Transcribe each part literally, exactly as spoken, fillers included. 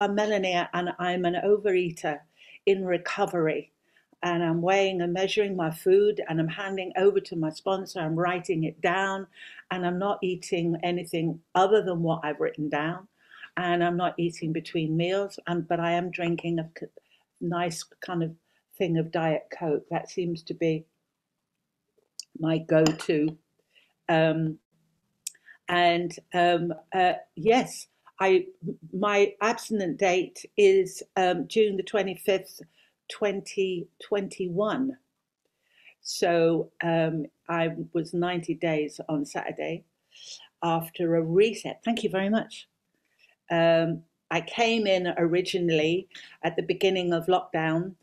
I'm Melanie and I'm an overeater in recovery, and I'm weighing and measuring my food, and I'm handing over to my sponsor, I'm writing it down, and I'm not eating anything other than what I've written down, and I'm not eating between meals, and but I am drinking a nice kind of thing of Diet Coke. That seems to be my go-to. Um, and um, uh, yes, I, my abstinent date is um, June the twenty-fifth, twenty twenty-one. So um, I was ninety days on Saturday after a reset. Thank you very much. Um, I came in originally at the beginning of lockdown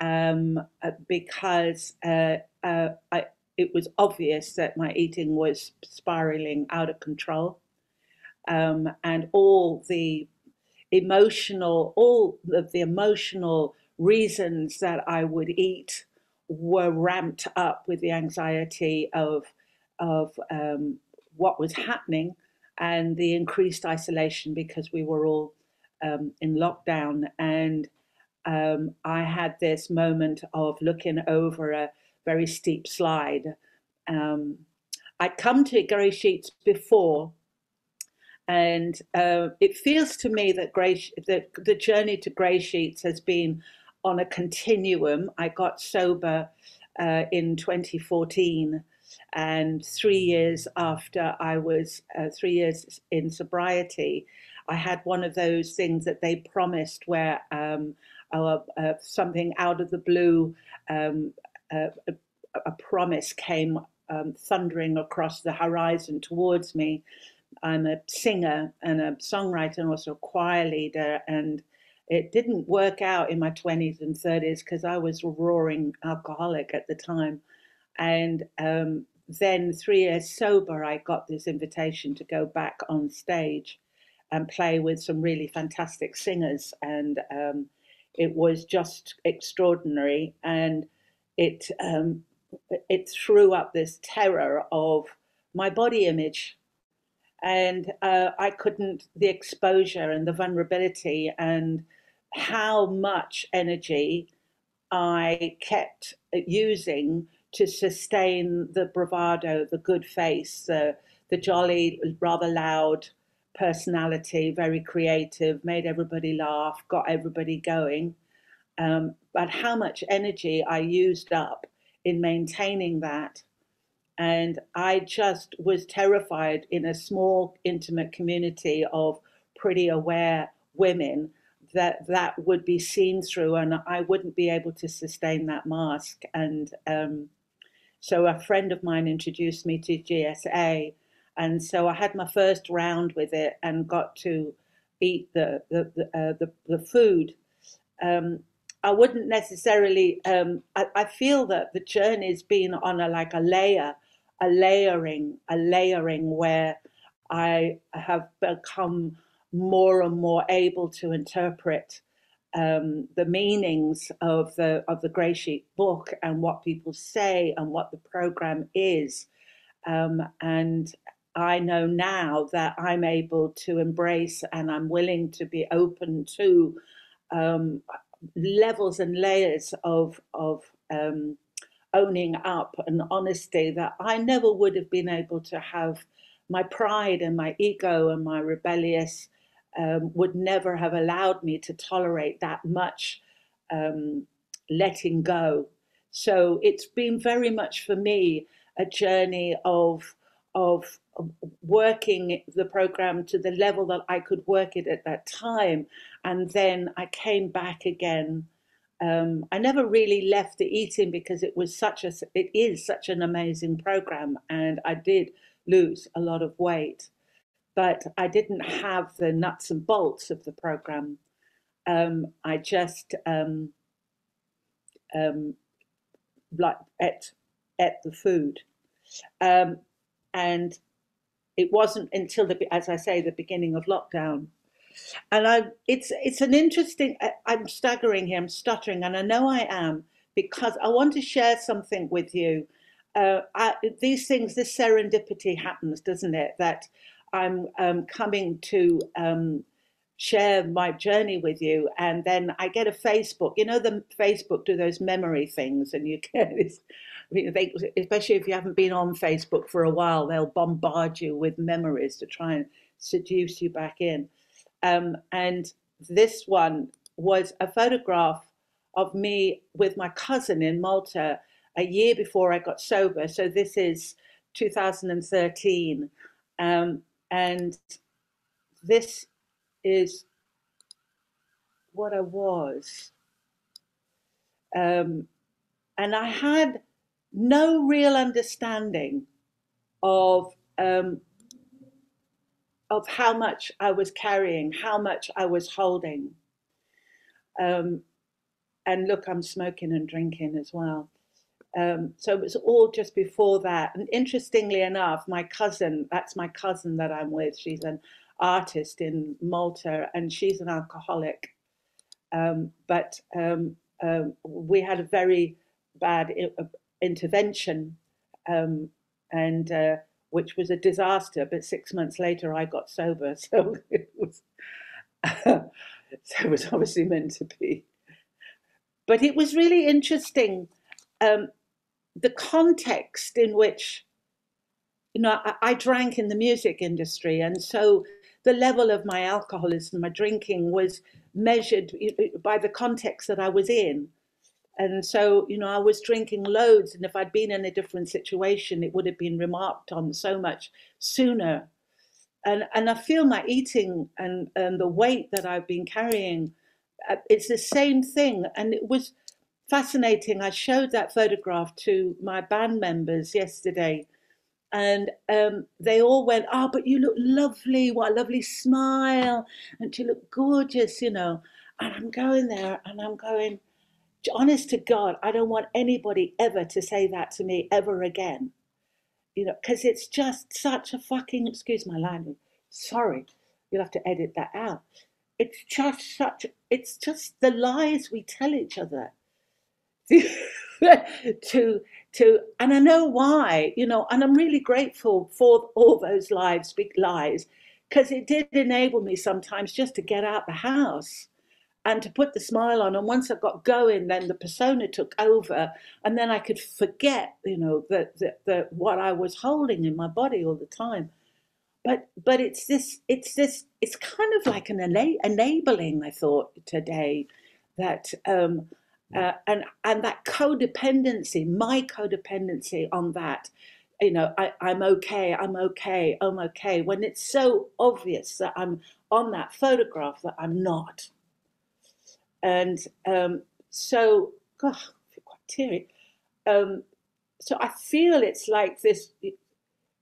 um, because uh, uh, I, it was obvious that my eating was spiraling out of control. Um, and all the emotional, all of the emotional reasons that I would eat were ramped up with the anxiety of, of um, what was happening and the increased isolation because we were all um, in lockdown. And um, I had this moment of looking over a very steep slide. Um, I'd come to Gray Sheets before, and uh, it feels to me that, Gray, that the journey to Gray Sheets has been on a continuum. I got sober uh, in twenty fourteen, and three years after I was uh, three years in sobriety, I had one of those things that they promised where um, uh, uh, something out of the blue, um, uh, a, a promise came um, thundering across the horizon towards me. I'm a singer and a songwriter and also a choir leader, and it didn't work out in my twenties and thirties because I was a roaring alcoholic at the time. And um, then three years sober, I got this invitation to go back on stage and play with some really fantastic singers, and um, it was just extraordinary. And it, um, it threw up this terror of my body image. And uh, I couldn't, the exposure and the vulnerability and how much energy I kept using to sustain the bravado, the good face, the, the jolly, rather loud personality, very creative, made everybody laugh, got everybody going. Um, but how much energy I used up in maintaining that. And I just was terrified in a small, intimate community of pretty aware women that that would be seen through, and I wouldn't be able to sustain that mask. And um, so a friend of mine introduced me to G S A. And so I had my first round with it and got to eat the, the, the, uh, the, the food. Um, I wouldn't necessarily, um, I, I feel that the journey's been on a, like a layer, a layering, a layering where I have become more and more able to interpret um, the meanings of the, of the Gray Sheet book and what people say and what the program is. Um, and I know now that I'm able to embrace, and I'm willing to be open to um, levels and layers of, of um, owning up and honesty that I never would have been able to have. My pride and my ego and my rebellious um, would never have allowed me to tolerate that much um, letting go. So it's been very much for me a journey of, of working the program to the level that I could work it at that time. And then I came back again. Um, I never really left the eating because it was such a, it is such an amazing program, and I did lose a lot of weight, but I didn't have the nuts and bolts of the program. Um, I just um, um, like ate, ate the food. Um, and it wasn't until, the, as I say, the beginning of lockdown. And I, it's it's an interesting, I, I'm staggering here, I'm stuttering, and I know I am, because I want to share something with you. Uh, I, these things, this serendipity happens, doesn't it? That I'm um, coming to um, share my journey with you. And then I get a Facebook, you know, the Facebook do those memory things, and you get this, they, especially if you haven't been on Facebook for a while, they'll bombard you with memories to try and seduce you back in. Um, and this one was a photograph of me with my cousin in Malta a year before I got sober. So this is two thousand thirteen. Um, and this is what I was. Um, and I had no real understanding of, um, of how much I was carrying, how much I was holding. Um, and look, I'm smoking and drinking as well. Um, so it was all just before that. And interestingly enough, my cousin, that's my cousin that I'm with, she's an artist in Malta, and she's an alcoholic. Um, but um, um, we had a very bad intervention, um, and uh, which was a disaster. But six months later, I got sober. So it was, so it was obviously meant to be. But it was really interesting, um, the context in which, you know, I, I drank in the music industry, and so the level of my alcoholism, my drinking, was measured by the context that I was in. And so, you know, I was drinking loads, and if I'd been in a different situation, it would have been remarked on so much sooner. And, and I feel my eating and, and the weight that I've been carrying, it's the same thing. And it was fascinating. I showed that photograph to my band members yesterday, and um, they all went, "Oh, but you look lovely. What a lovely smile. And you look gorgeous, you know." And I'm going there and I'm going, honest to God, I don't want anybody ever to say that to me ever again. You know, because it's just such a fucking, excuse my language, sorry, you'll have to edit that out. It's just such, it's just the lies we tell each other. to, to, and I know why, you know, and I'm really grateful for all those lies, big lies, because it did enable me sometimes just to get out the house and to put the smile on. And once I got going, then the persona took over, and then I could forget, you know, that the, the, what I was holding in my body all the time. But but it's this, it's this, it's kind of like an ena enabling, I thought today, that um, uh, and and that codependency, my codependency on that, you know, I, I'm okay, I'm okay, I'm okay, when it's so obvious that I'm on that photograph that I'm not. And um, so, God, I feel quite teary. Um, so I feel it's like this.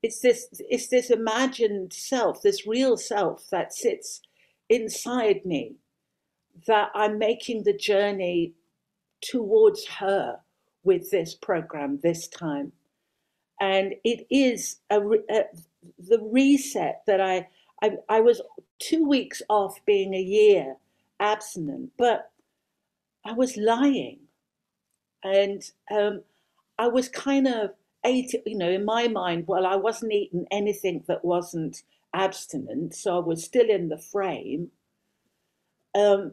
It's this, it's this imagined self, this real self that sits inside me, that I'm making the journey towards her with this program this time. And it is a, a, the reset that I, I, I was two weeks off being a year abstinent, but I was lying. And um, I was kind of, you know, in my mind, well, I wasn't eating anything that wasn't abstinent, so I was still in the frame. Um,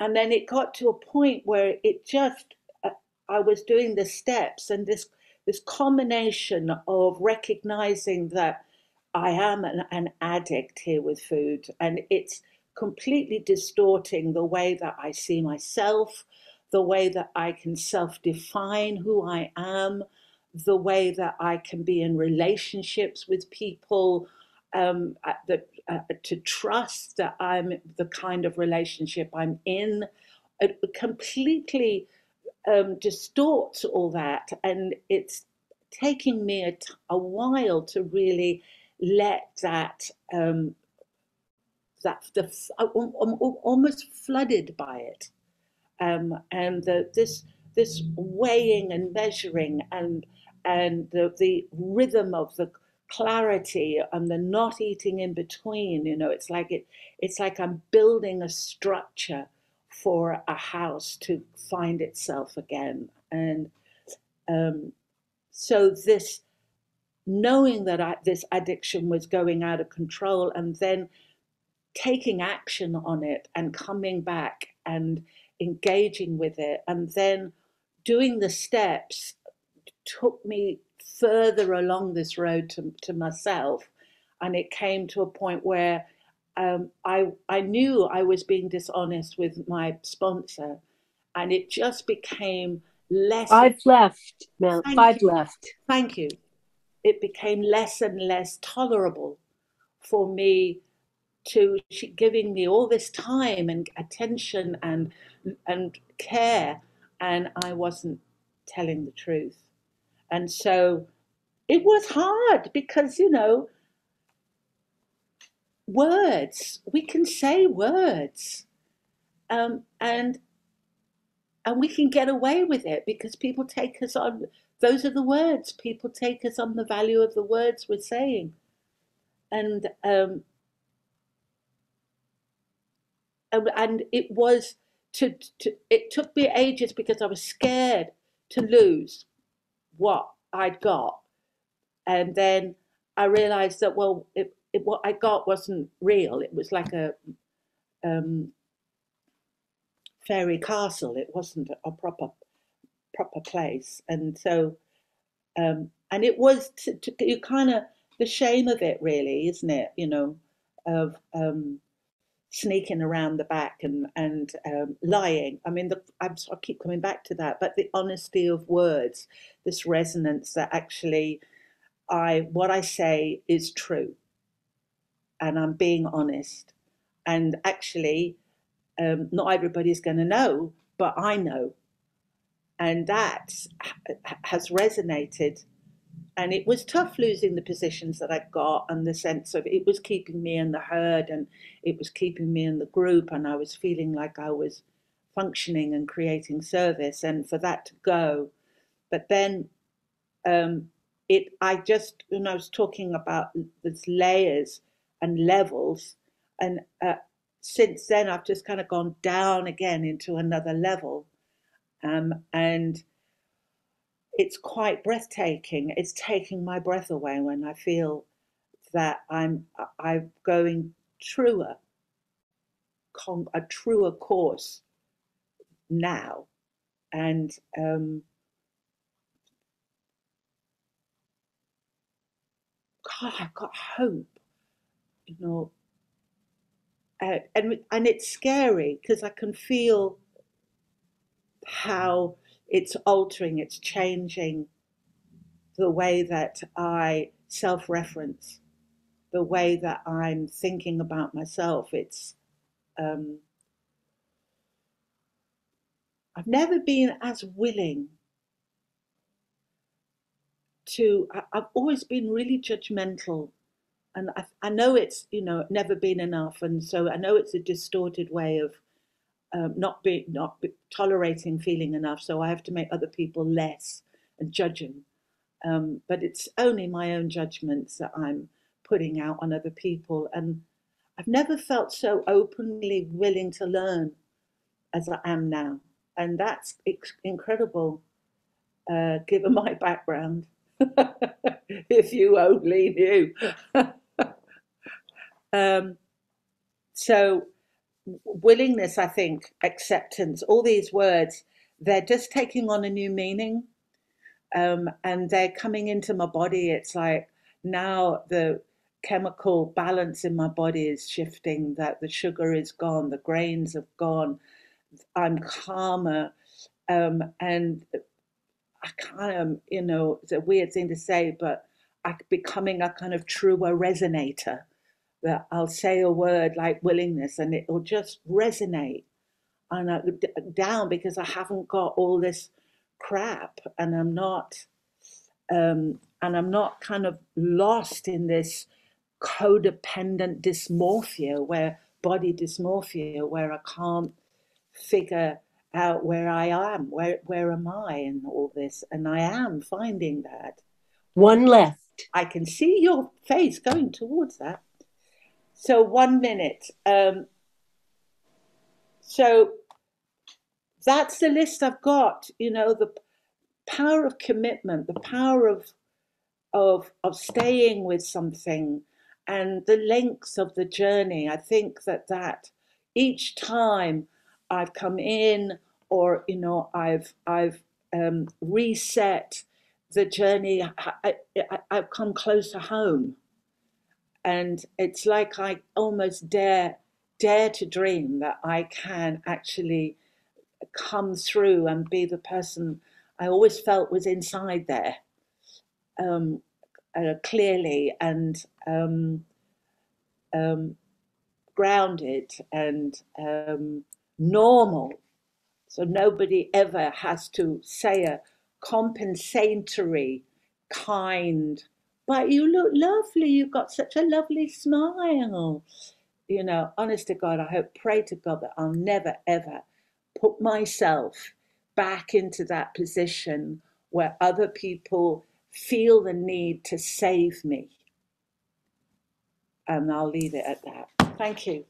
and then it got to a point where it just, uh, I was doing the steps, and this, this combination of recognizing that I am an, an addict here with food, and it's completely distorting the way that I see myself, the way that I can self-define who I am, the way that I can be in relationships with people, um, the, uh, to trust that I'm the kind of relationship I'm in. It completely um, distorts all that. And it's taking me a, t a while to really let that, um, that the, I'm almost flooded by it. Um, and the, this, this weighing and measuring, and and the, the rhythm of the clarity and the not eating in between, you know, it's like it, it's like I'm building a structure for a house to find itself again. And um, so this, knowing that I, this addiction was going out of control, and then taking action on it and coming back and engaging with it, and then doing the steps took me further along this road to, to myself. And it came to a point where um, I, I knew I was being dishonest with my sponsor, and it just became less. I've left, Mel. I've left. Thank you. It became less and less tolerable for me to she giving me all this time and attention and and care, and I wasn't telling the truth. And so it was hard, because, you know, words, we can say words, um, and and we can get away with it because people take us on, those are the words, people take us on the value of the words we're saying. And um, and it was, to, to it took me ages because I was scared to lose what I'd got. And then I realized that, well, it, it, what I got wasn't real. It was like a um, fairy castle. It wasn't a proper proper place. And so, um, and it was, to, to, you kind of, the shame of it really, isn't it? You know, of um, sneaking around the back and, and um, lying. I mean, the, I'm, I keep coming back to that, but the honesty of words, this resonance that actually I, what I say is true, and I'm being honest. And actually, um, not everybody's going to know, but I know. And that has resonated. And it was tough losing the positions that I got, and the sense of it was keeping me in the herd, and it was keeping me in the group, and I was feeling like I was functioning and creating service, and for that to go. But then um, it, I just, when I was talking about these layers and levels, and uh, since then I've just kind of gone down again into another level, um, and it's quite breathtaking. It's taking my breath away when I feel that I'm I'm going truer, a truer course now, and um, God, I've got hope, you know. Uh, and and it's scary because I can feel how it's altering, it's changing the way that I self-reference, the way that I'm thinking about myself. It's, um, I've never been as willing to, I, I've always been really judgmental, and I, I know it's, you know, never been enough, and so I know it's a distorted way of Um, not be not be tolerating feeling enough, so I have to make other people less and judge them. Um, but it's only my own judgments that I'm putting out on other people, and I've never felt so openly willing to learn as I am now, and that's incredible, uh, given my background. If you only knew. um, so. Willingness, I think, acceptance, all these words, they're just taking on a new meaning, um, and they're coming into my body. It's like now the chemical balance in my body is shifting, that the sugar is gone, the grains have gone, I'm calmer, um, and I kind of, you know, it's a weird thing to say, but I'm becoming a kind of truer resonator. That I'll say a word like willingness and it'll just resonate, and I'm down because I haven't got all this crap, and I'm not um, and I'm not kind of lost in this codependent dysmorphia, where body dysmorphia, where I can't figure out where I am, where where am I in all this, and I am finding that. One left. I can see your face going towards that. So one minute. Um, so that's the list I've got. You know, the power of commitment, the power of of of staying with something, and the lengths of the journey. I think that that each time I've come in, or, you know, I've, I've um, reset the journey, I, I, I've come closer home. And it's like I almost dare, dare to dream that I can actually come through and be the person I always felt was inside there, um, uh, clearly and um, um, grounded and um, normal. So nobody ever has to say a compensatory kind, but you look lovely, you've got such a lovely smile. You know, honest to God, I hope, pray to God that I'll never ever put myself back into that position where other people feel the need to save me. And I'll leave it at that. Thank you.